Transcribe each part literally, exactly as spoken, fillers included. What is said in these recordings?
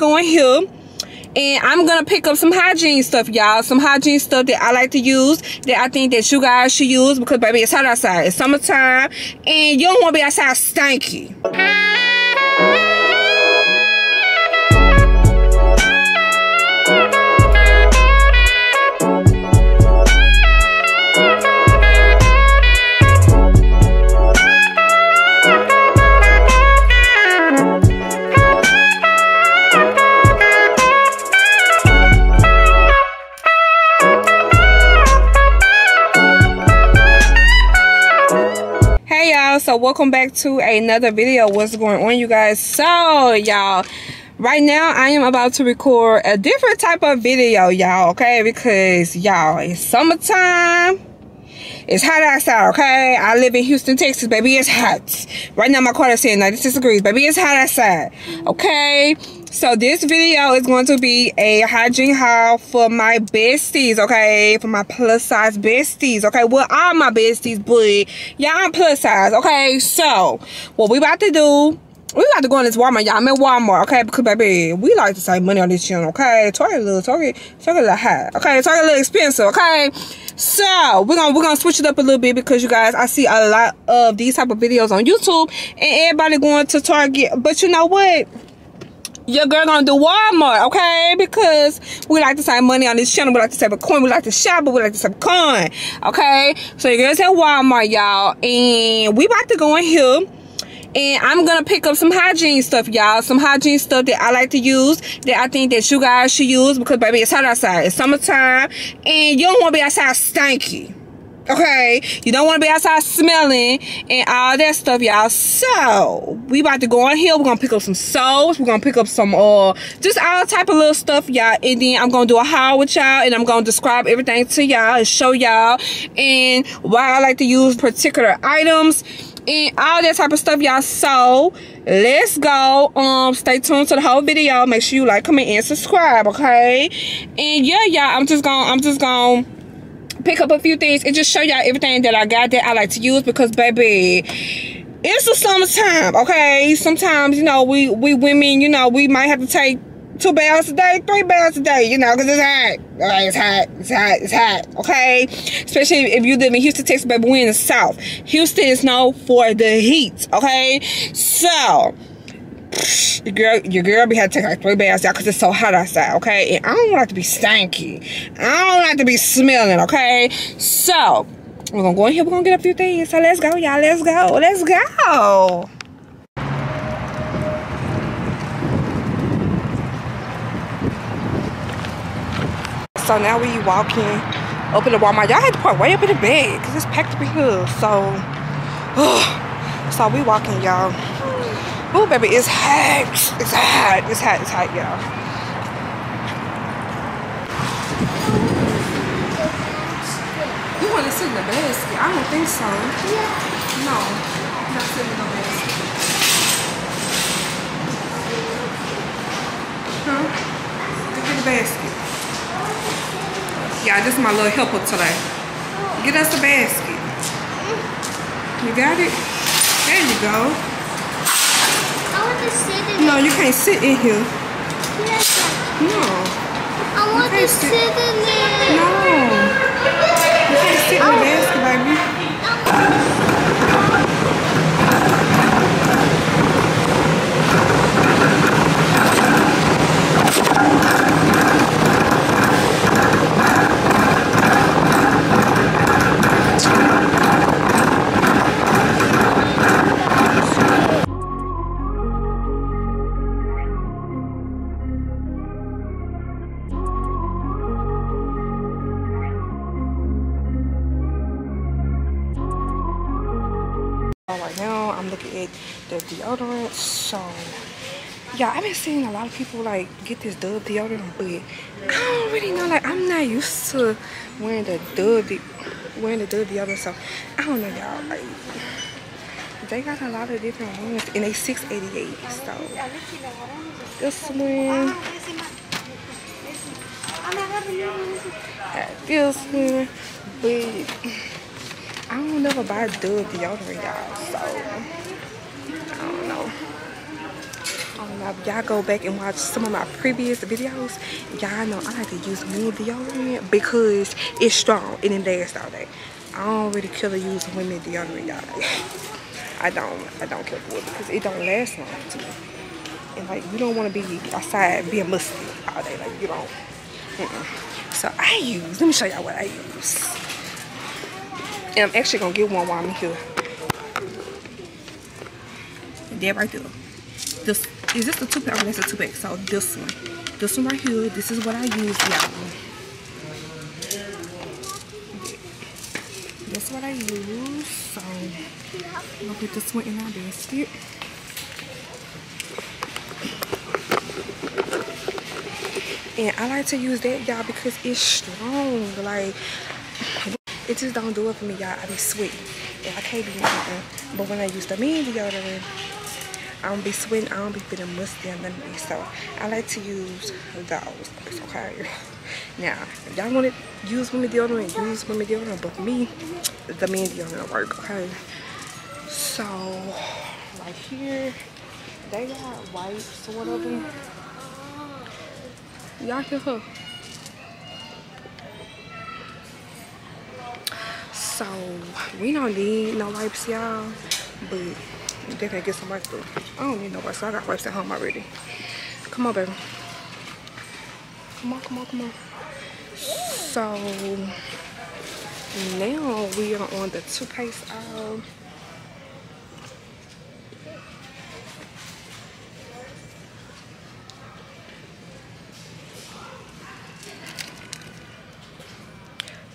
go in here and I'm gonna pick up some hygiene stuff, y'all. Some hygiene stuff that I like to use, that I think that you guys should use, because baby, it's hot outside, it's summertime, and you don't want to be outside stinky. So welcome back to another video. What's going on, you guys? So y'all, right now I am about to record a different type of video, y'all, okay? Because y'all, it's summertime, it's hot outside, okay? I live in Houston, Texas, baby, it's hot. Right now my car is saying ninety-six degrees, baby, it's hot outside, okay? So this video is going to be a hygiene haul for my besties, okay? For my plus size besties, okay? Well, all my besties, but y'all I'm plus size, okay? So what we about to do, we about to go on this Walmart, y'all. I'm at Walmart, okay? Because baby, we like to save money on this channel, okay? Target a little, target, target a little high, okay? Target a little expensive, okay? So we're gonna we're gonna switch it up a little bit, because you guys, I see a lot of these type of videos on YouTube, and everybody going to Target, but you know what? Your girl gonna do Walmart, okay? Because we like to save money on this channel. We like to save a coin. We like to shop, but we like to save a coin, okay? So your girl's at Walmart, y'all. And we about to go in here. And I'm gonna pick up some hygiene stuff, y'all. Some hygiene stuff that I like to use, that I think that you guys should use. Because, baby, it's hot outside. It's summertime. And you don't want to be outside stinky, okay? You don't want to be outside smelling and all that stuff, y'all. So we about to go on here. We're gonna pick up some soaps, we're gonna pick up some uh just all type of little stuff, y'all, and then I'm gonna do a haul with y'all, and I'm gonna describe everything to y'all and show y'all and why I like to use particular items and all that type of stuff, y'all. So let's go. Um stay tuned to the whole video. Make sure you like, comment, and subscribe, okay? And yeah, y'all, i'm just gonna i'm just gonna pick up a few things and just show y'all everything that I got that I like to use, because baby, it's the summertime, okay? Sometimes, you know, we we women, you know, we might have to take two baths a day, three baths a day, you know, because it's hot. All right, it's hot, it's hot, it's hot, okay? Especially if you live in Houston, Texas, baby, we're in the South. Houston is known for the heat, okay? So Your girl, your girl be had to take like three baths, y'all, because it's so hot outside, okay? And I don't like to be stanky. I don't like to be smelling, okay? So we're going to go in here. We're going to get a few things. So let's go, y'all. Let's go. Let's go. So now we walking up in the Walmart. Y'all had to park way up in the bed because it's packed up in here. So, oh, so we walking, y'all. Oh baby, it's hot, it's hot, it's hot, it's hot, y'all. You want to sit in the basket? I don't think so. Yeah. No, I'm not sitting in the basket. Huh? Look at the basket. Yeah, this is my little helper today. Get us the basket. You got it? There you go. I want to sit in no, it. You can't sit in here. Yes, I no. I want to sit. sit in it. No. You can't sit in the basket, baby. Deodorant. So yeah, I've been seeing a lot of people like get this Dove deodorant, but I don't really know, like I'm not used to wearing the Dove de wearing the Dove deodorant, so I don't know, y'all. Like they got a lot of different ones and they six eighty-eight, so this one, this one, but I don't never buy Dove deodorant, y'all, so I don't know. I don't y'all go back and watch some of my previous videos, y'all know I like to use women deodorant because it's strong and it lasts all day. I don't really care to use women deodorant, y'all. I don't. I don't care for it because it don't last long to me. And like, you don't want to be outside being musty all day. Like, you don't. Mm-mm. So I use. Let me show y'all what I use. And I'm actually gonna get one while I'm here. That right there. This is this the two pack? Oh, that's a two pack. So this one, this one right here. This is what I use, y'all. That's what I use. So I'm gonna put this one in my basket. And I like to use that, y'all, because it's strong. Like, it just don't do it for me, y'all. I be sweating. And I can't be nothing. But when I use the men deodorant, I don't be sweating. I don't be feeling musty or none of that. So I like to use those. It's okay. Now, if y'all want to use women deodorant, use women deodorant. But for me, the men deodorant work, okay? So, right here, they got wipes or whatever. Y'all hear her. So, we don't need no wipes, y'all. But they can get some wipes, but I don't need no wipes. So I got wipes at home already. Come on, baby. Come on, come on, come on. So, now we are on the toothpaste aisle.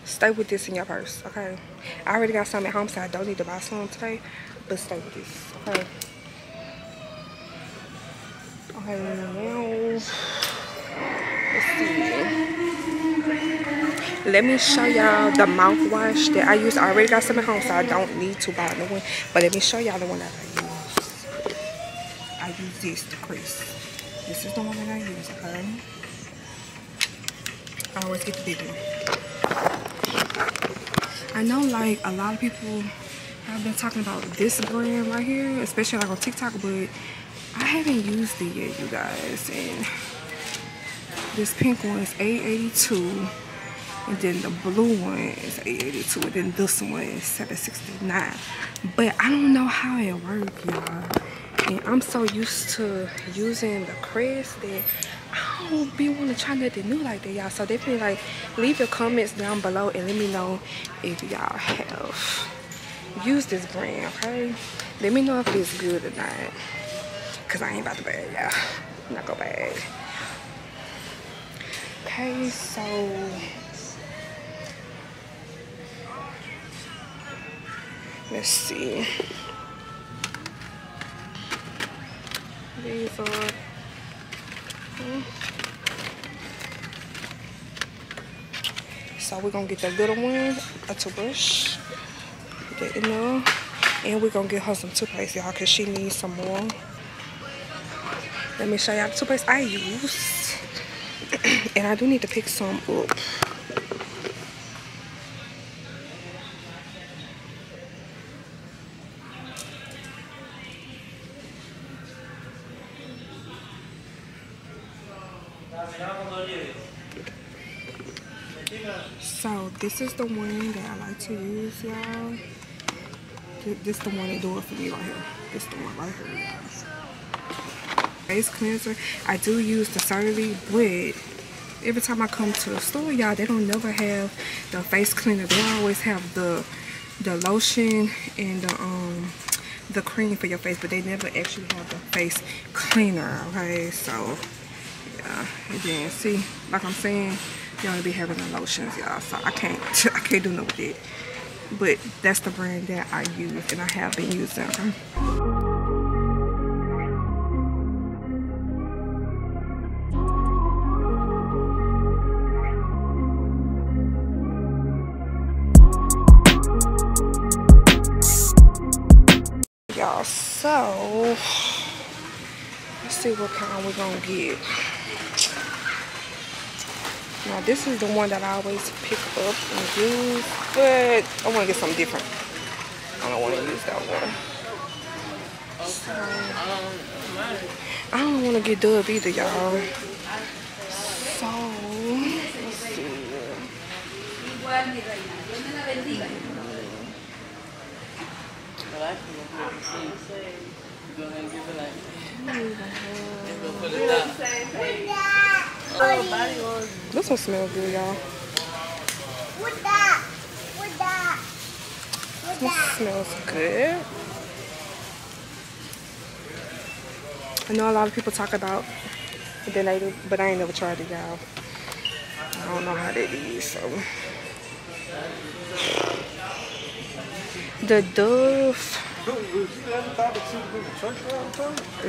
Stay with this in your purse, okay? I already got some at home, so I don't need to buy some today, but stay with this, okay? Okay, now, let's see. Let me show y'all the mouthwash that I use. I already got some at home, so I don't need to buy no one, but let me show y'all the one that I use. I use this, the Crest. This is the one that I use, okay? I always get the big one. I know, like, a lot of people have been talking about this brand right here, especially like on TikTok, but I haven't used it yet, you guys. And this pink one is eight eighty-two, and then the blue one is eight eighty-two, and then this one is seven sixty-nine. But I don't know how it works, y'all. And I'm so used to using the Crest that I don't be want to try nothing new like that, y'all. So definitely, like, leave your comments down below and let me know if y'all have used this brand, okay? Let me know if it's good or not, because I ain't about to buy it, y'all. I'm not going to buy it. Okay, so... let's see. These are... so we're gonna get the little one a toothbrush, get it now, and we're gonna get her some toothpaste, y'all, because she needs some more. Let me show y'all the toothpaste I use. And I do need to pick some up. So this is the one that I like to use, y'all. This is the one that do it for me right here. This is the one right here, y'all. Face cleanser. I do use the Cerave, but every time I come to the store, y'all, they don't never have the face cleaner. They always have the the lotion and the um the cream for your face, but they never actually have the face cleaner. Okay, so yeah, and then see, like I'm saying, y'all be having the lotions, y'all, so I can't I can't do no with it. But that's the brand that I use and I have been using. Okay? Y'all, so let's see what kind we're gonna get. Now, this is the one that I always pick up and use, but I want to get something different. I don't want to use that one. So, I don't want to get Dove either, y'all. So, let's see. This one smells good, y'all. With that, with that, with that. This smells good. I know a lot of people talk about the lady, but I ain't never tried it, y'all. I don't know how that is, so. The Dove.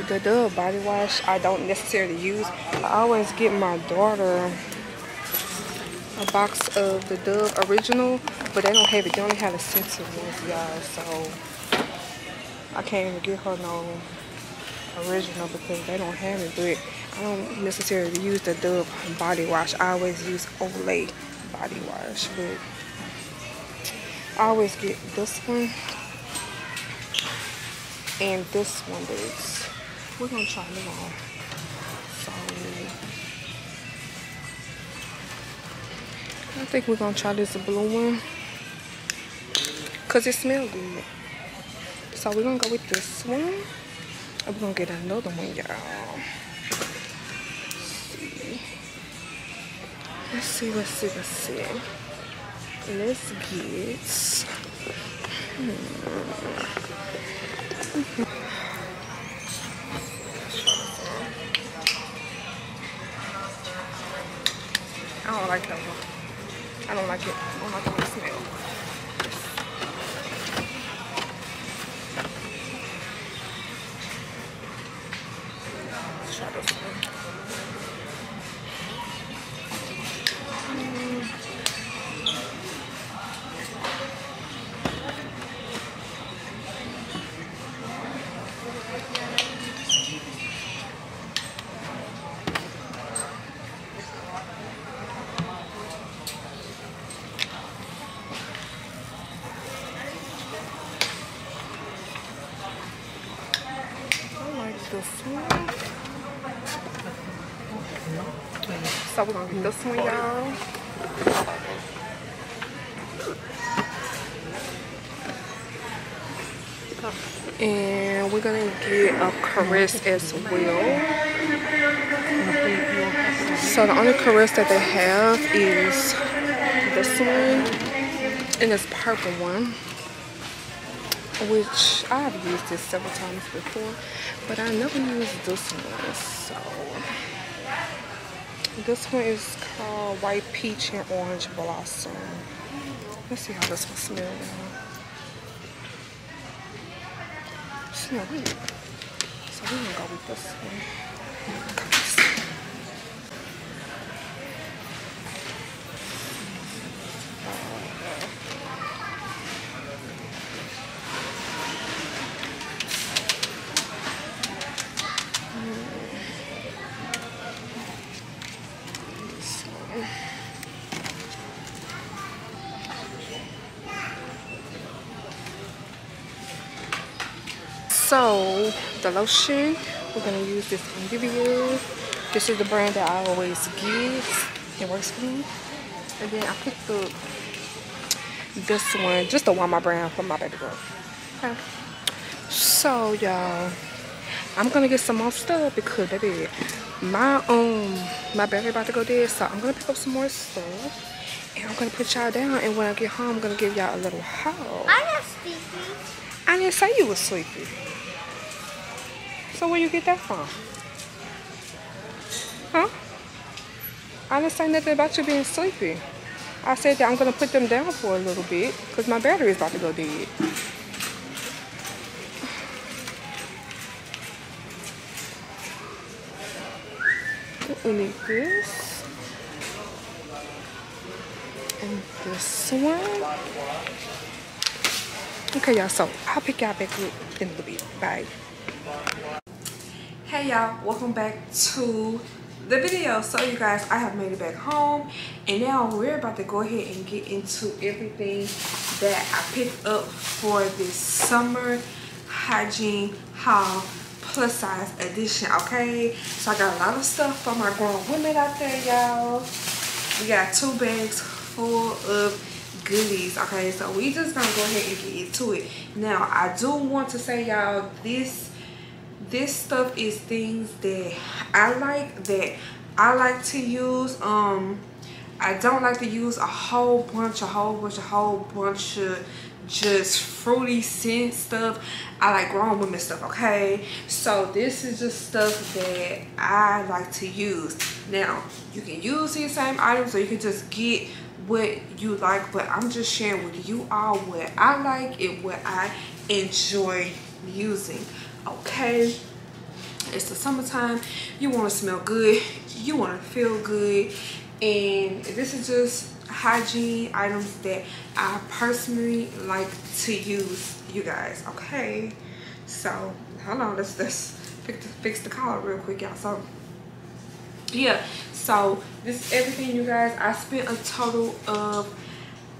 The Dove body wash I don't necessarily use. I always get my daughter a box of the Dove original, but they don't have it. They only have the scented ones, y'all, so I can't even get her no original because they don't have it. But I don't necessarily use the Dove body wash. I always use Olay body wash, but I always get this one and this one. But we're gonna try them on. So I think we're gonna try this blue one because it smells good. So we're gonna go with this one. I'm gonna get another one, y'all. Let's see. Let's see, let's see, let's see. Let's get. Hmm. I don't like that one. I don't like it. I don't like the way it smells. So we're gonna get this one, y'all. And we're gonna get a Caress as well. So the only Caress that they have is this one and this purple one, which I've used this several times before, but I never used this one. So this one is called White Peach and Orange Blossom. Let's see how this one smells. It smells weird. So we're gonna go with this one. Mm. So the lotion, we're gonna use this from Vivi Wolf. This is the brand that I always get. It works for me. And then I picked up this one, just the Walmart brand for my baby girl. Okay. So y'all, I'm gonna get some more stuff because baby, my um my battery about to go dead. So I'm gonna pick up some more stuff and I'm gonna put y'all down. And when I get home, I'm gonna give y'all a little haul. I'm not sleepy. I didn't say you were sleepy. So where you get that from? Huh? I didn't say nothing about you being sleepy. I said that I'm gonna put them down for a little bit because my battery is about to go dead. We need this and this one. Okay, y'all. So I'll pick y'all back up in a little bit. Bye. Hey y'all, welcome back to the video. So you guys, I have made it back home and now we're about to go ahead and get into everything that I picked up for this summer hygiene haul plus size edition, okay? So I got a lot of stuff for my grown women out there, y'all. We got two bags full of goodies, okay? So we just gonna go ahead and get into it. Now, I do want to say, y'all, this this stuff is things that I like, that I like to use. Um, I don't like to use a whole bunch, a whole bunch, a whole bunch of just fruity scent stuff. I like grown women stuff, okay? So this is just stuff that I like to use. Now, you can use these same items or you can just get what you like, but I'm just sharing with you all what I like and what I enjoy using, okay? It's the summertime. You want to smell good, you want to feel good, and this is just hygiene items that I personally like to use, you guys, okay? So hold on, let's let's fix the, fix the collar real quick, y'all. So yeah, so this is everything, you guys. I spent a total of,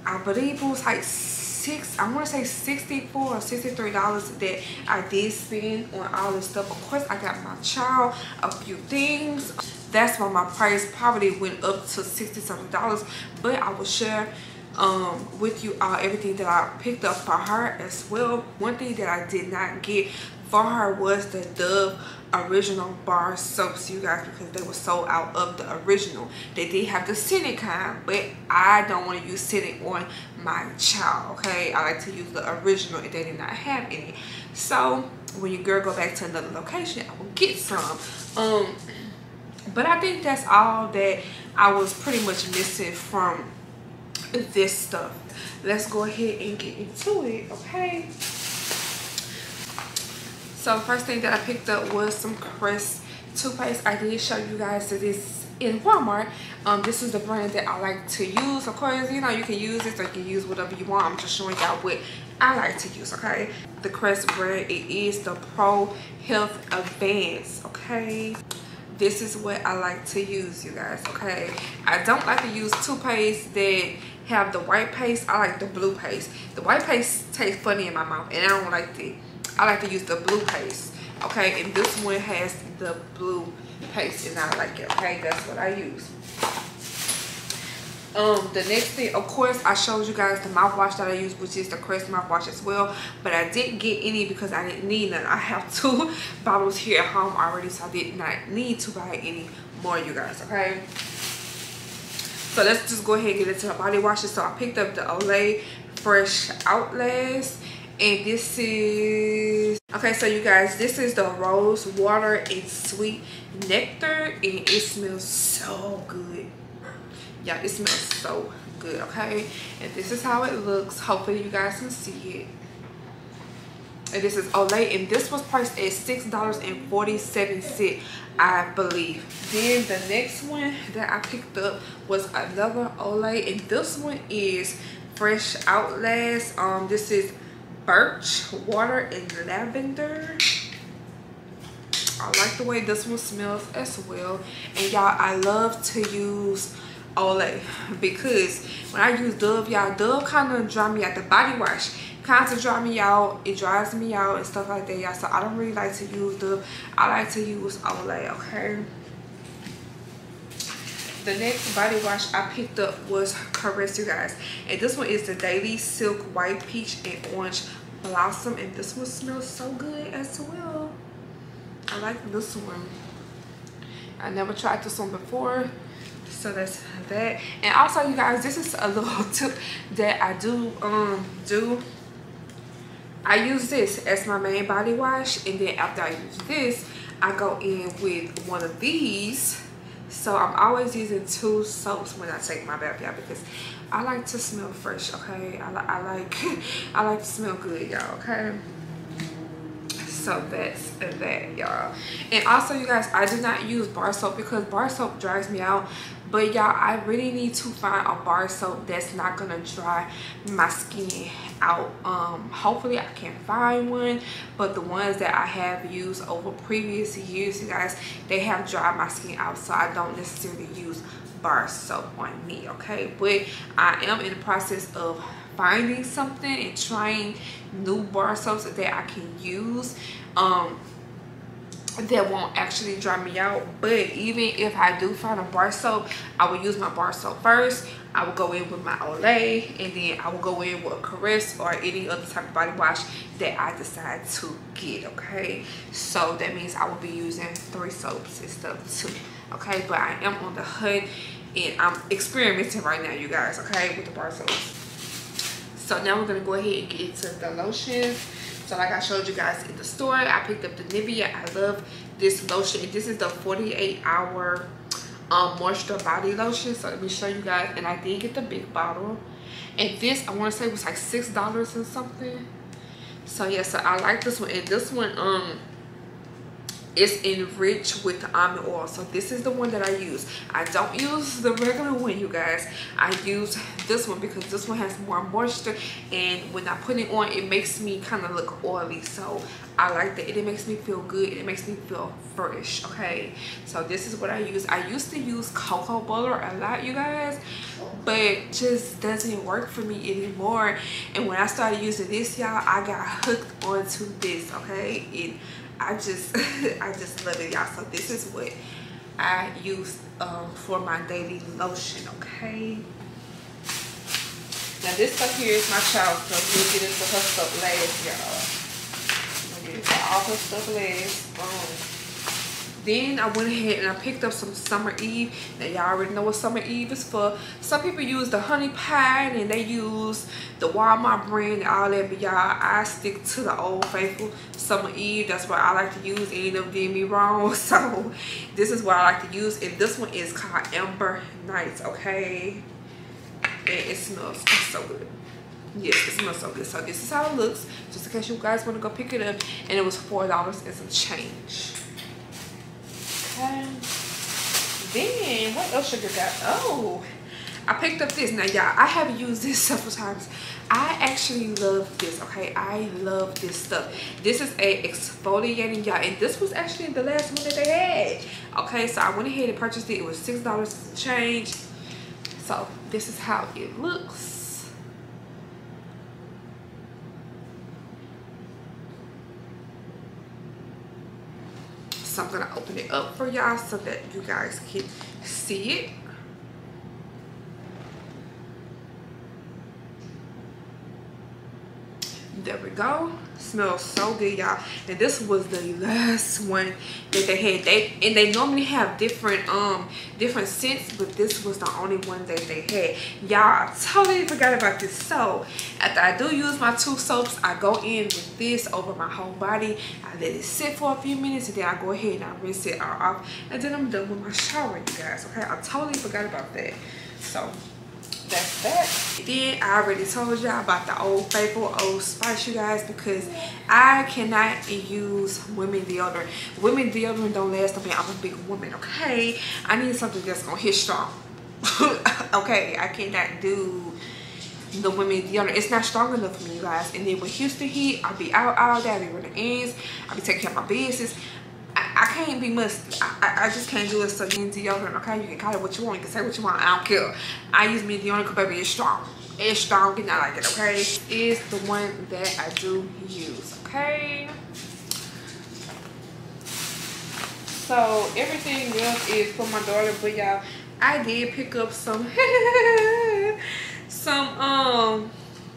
I believe it was like six, I want to say sixty-four or sixty-three dollars that I did spend on all this stuff. Of course, I got my child a few things. That's why my price probably went up to sixty something dollars, but I will share um with you all everything that I picked up for her as well. One thing that I did not get for her was the Dove original bar soaps, you guys, because they were sold out of the original. They did have the scented kind, but I don't want to use scented on my child, okay? I like to use the original and they did not have any. So when your girl go back to another location, I will get some. um But I think that's all that I was pretty much missing from this stuff. Let's go ahead and get into it, okay? So first thing that I picked up was some Crest toothpaste. I did show you guys that this in Walmart. Um, this is the brand that I like to use. Of course, you know, you can use this or you can use whatever you want. I'm just showing y'all what I like to use, okay? The Crest brand, it is the Pro Health Advance, okay? This is what I like to use, you guys, okay? I don't like to use toothpaste that have the white paste. I like the blue paste. The white paste tastes funny in my mouth, and I don't like that. I like to use the blue paste, okay? And this one has the blue paste, and I like it, okay? That's what I use. Um, the next thing, of course, I showed you guys the mouthwash that I use, which is the Crest mouthwash as well. But I didn't get any because I didn't need none. I have two bottles here at home already, so I did not need to buy any more, you guys, okay? So let's just go ahead and get into the body washes. So I picked up the Olay Fresh Outlast. And this is, okay, so you guys, this is the Rose Water and Sweet Nectar. And it smells so good. Yeah, it smells so good, okay? And this is how it looks. Hopefully you guys can see it. And this is Olay, and this was priced at six dollars and forty-seven cents, I believe. Then the next one that I picked up was another Olay, and this one is Fresh Outlast. Um this is Birch Water and Lavender. I like the way this one smells as well. And y'all, I love to use Olay because when I use Dove, y'all, Dove kind of dry me out. The body wash kind of dry me out. It dries me out and stuff like that, y'all. So I don't really like to use Dove. I like to use Olay, okay? The next body wash I picked up was Caress, you guys. And this one is the Daily Silk White Peach and Orange Blossom. And this one smells so good as well. I like this one. I never tried this one before. So that's that. And also, you guys, this is a little tip that I do um do I use this as my main body wash, and then after I use this, I go in with one of these. So I'm always using two soaps when I take my bath, y'all, because I like to smell fresh, okay? I, li I like I like to smell good, y'all, okay? So that's that, y'all. And also, you guys, I do not use bar soap because bar soap dries me out. But y'all, I really need to find a bar soap that's not gonna dry my skin out. Um hopefully I can find one, but the ones that I have used over previous years, you guys, they have dried my skin out, so I don't necessarily use bar soap on me, okay? But I am in the process of finding something and trying new bar soaps that I can use. Um that won't actually dry me out. But even if I do find a bar soap, I will use my bar soap first. I will go in with my Olay, and then I will go in with a Caress or any other type of body wash that I decide to get, okay? So that means I will be using three soaps and stuff too, okay? But I am on the hunt, and I'm experimenting right now, you guys, okay, with the bar soaps. So now we're going to go ahead and get into the lotions. So like I showed you guys in the store, I picked up the Nivea. I love this lotion. This is the forty-eight hour um, moisture body lotion. So let me show you guys. And I did get the big bottle. And this, I want to say, was like six dollars and something. So yeah, so I like this one. And this one, um, it's enriched with the almond oil. So this is the one that I use. I don't use the regular one, you guys. I use this one because this one has more moisture, and when I put it on, it makes me kind of look oily. So I like that. It makes me feel good. It makes me feel fresh, okay? So this is what I use. I used to use Cocoa Butter a lot, you guys, but it just doesn't work for me anymore. And when I started using this, y'all, I got hooked onto this, okay? It I just I just love it, y'all. So this is what I use um, for my daily lotion, okay? Now this stuff here is my child, so we'll get into her stuff last, y'all. We'll get into all her stuff last. Boom. Then I went ahead and I picked up some Summer Eve. Now y'all already know what Summer Eve is for. Some people use the honey pie, and they use the Walmart brand and all that. But y'all, I stick to the old faithful Summer Eve. That's what I like to use. It ain't never did me wrong. So this is what I like to use. And this one is called Amber Nights, okay? And it smells so good. Yes, it smells so good. So this is how it looks. Just in case you guys want to go pick it up. And it was four dollars and some change. Um, then what else sugar got? Oh, I picked up this. Now y'all, I have used this several times. I actually love this, okay? I love this stuff. This is a exfoliating, y'all, and this was actually the last one that they had, okay? So I went ahead and purchased it. It was six dollars change. So this is how it looks. So I'm gonna open it up for y'all so that you guys can see it. There we go. Smells so good, y'all. And this was the last one that they had. They and they normally have different um different scents, but this was the only one that they had. Y'all, I totally forgot about this. So after I do use my two soaps, I go in with this over my whole body. I let it sit for a few minutes, and then I go ahead and I rinse it all off, and then I'm done with my shower, you guys. Okay, I totally forgot about that. So that's that. Then I already told y'all about the Old Faithful Old Spice, you guys, because I cannot use women deodorant. Women deodorant don't last. I mean, I'm a big woman, okay? I need something that's gonna hit strong. Okay, I cannot do the women deodorant. It's not strong enough for me, you guys. And then with Houston heat, I'll be out all day. I'll be running ends. I'll be taking care of my business. I can't be musty. I, I, I just can't do it. So use deodorant, okay? You can call it what you want. You can say what you want. I don't care. I use me deodorant because, baby, it's strong. It's strong and I like it, okay? This is the one that I do use, okay? So everything else is for my daughter. But, y'all, I did pick up some, some, um,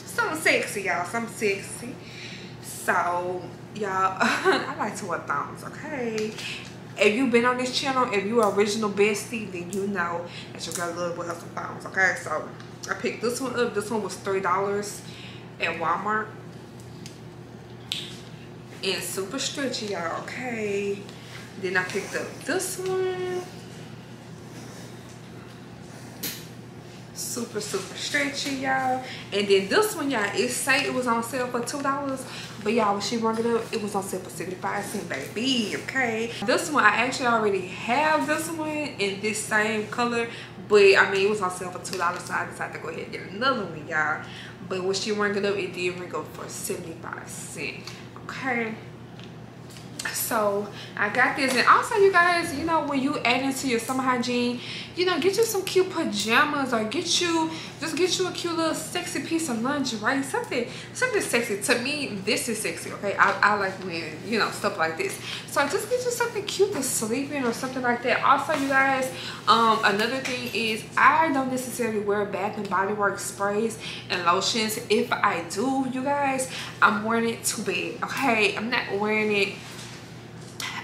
some sexy, y'all. Some sexy. So y'all, I like to wear thongs, okay? If you've been on this channel, if you're original bestie, then you know that your girl love with her some thongs, okay? So I picked this one up. This one was three dollars at Walmart. And super stretchy, y'all, okay? Then I picked up this one. Super super stretchy, y'all. And then this one, y'all, it say it was on sale for two dollars, but y'all, when she rung it up, it was on sale for seventy-five cents, baby, okay? This one, I actually already have this one in this same color, but I mean, it was on sale for two dollars, so I decided to go ahead and get another one, y'all. But when she rung it up, it did ring up for seventy-five cents, okay? So I got this. And also, you guys, you know, when you add into your summer hygiene, you know, get you some cute pajamas, or get you just get you a cute little sexy piece of lingerie, something something sexy. To me, this is sexy, okay? I, I like when, you know, stuff like this. So just get you something cute to sleep in or something like that. Also, you guys, um another thing is, I don't necessarily wear Bath and Body Works sprays and lotions. If I do, you guys, I'm wearing it to bed, okay? I'm not wearing it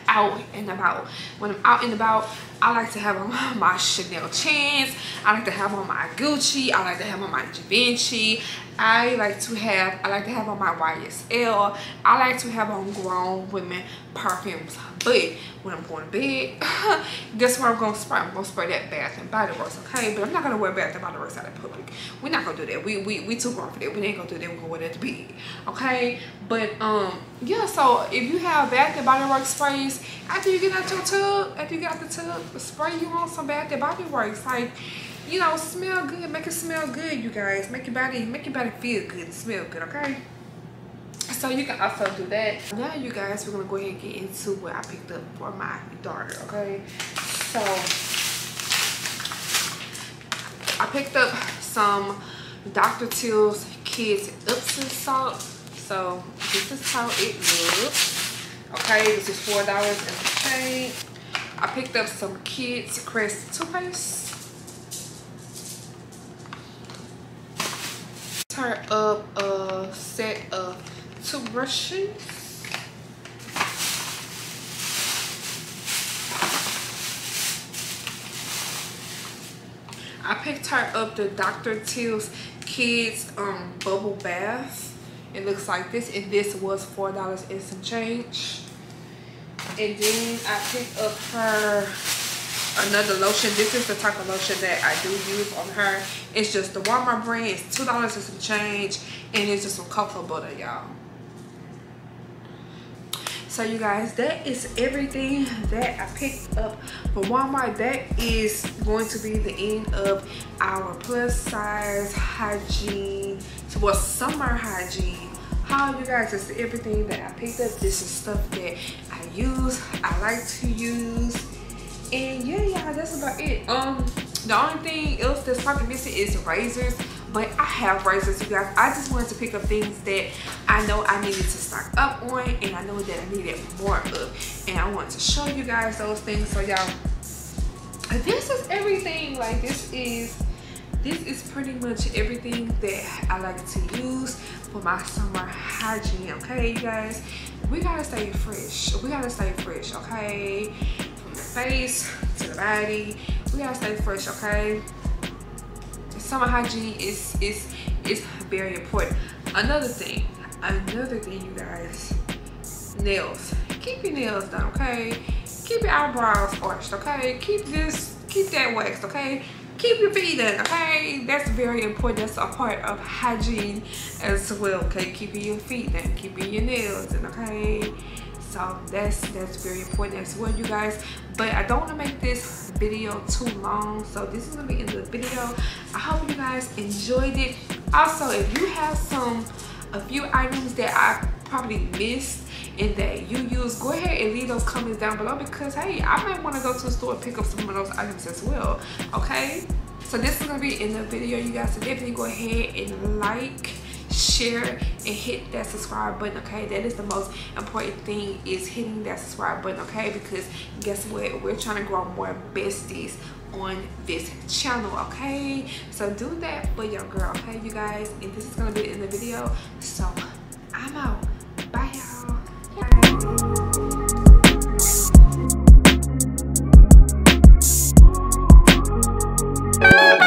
out and about. When I'm out and about, I like to have on my Chanel Chance, I like to have on my Gucci, I like to have on my Da Vinci, I like to have I like to have on my Y S L, I like to have on grown women perfumes. But when I'm going to bed, guess what I'm gonna spray? I'm gonna spray that Bath and Body Works, okay? But I'm not gonna wear Bath and Body Works out in public. We're not gonna do that. We we we too grown for that. We ain't gonna do that. We're gonna wear that to bed, okay? But um yeah, so if you have Bath and Body Works sprays, after you get out your tub, after you get out the tub, spray you on some Bath and Body Works. Like, you know, smell good, make it smell good, you guys. Make your body, make your body feel good and smell good, okay? So you can also do that. Now, you guys, we're gonna go ahead and get into what I picked up for my daughter, okay? So I picked up some Doctor Teal's Kids Epsom Salt. So this is how it looks. Okay, this is four dollars and a change. I picked up some Kids Crest toothpaste. Turn up a set of toothbrushes. I picked her up the Doctor Teal's Kids um, Bubble Bath. It looks like this, and this was four dollars and some change. And then I picked up her another lotion. This is the type of lotion that I do use on her. It's just the Walmart brand. It's two dollars and some change. And it's just some cocoa butter, y'all. So, you guys, that is everything that I picked up for Walmart. That is going to be the end of our plus size hygiene, well, summer hygiene. How you guys, it's everything that I picked up. This is stuff that I use, I like to use, and yeah, y'all, that's about it. Um, the only thing else that's probably missing is razors, but I have razors, you guys. I just wanted to pick up things that I know I needed to stock up on, and I know that I needed more of, and I wanted to show you guys those things. So y'all, this is everything. Like, this is this is pretty much everything that I like to use for my summer hygiene, okay, you guys? We gotta stay fresh. We gotta stay fresh, okay? From the face to the body, we gotta stay fresh, okay? Summer hygiene is is is very important. Another thing, another thing, you guys, nails. Keep your nails done, okay? Keep your eyebrows arched, okay? Keep this, keep that waxed, okay? Keep your feet done, okay? That's very important. That's a part of hygiene as well, okay? Keeping your feet done, keeping your nails done, okay? So that's that's very important as well, you guys. But I don't want to make this video too long, so this is gonna be in the video. I hope you guys enjoyed it. Also, if you have some a few items that I probably missed and that you use, go ahead and leave those comments down below, because hey, I might want to go to the store and pick up some of those items as well, okay? So this is gonna be in the video, you guys, so definitely go ahead and like, share, and hit that subscribe button, okay? That is the most important thing, is hitting that subscribe button, okay? Because guess what, we're trying to grow more besties on this channel, okay? So do that for your girl, okay, you guys? And this is gonna be in the video, so I'm out. Bye, y'all. Bye. Bye.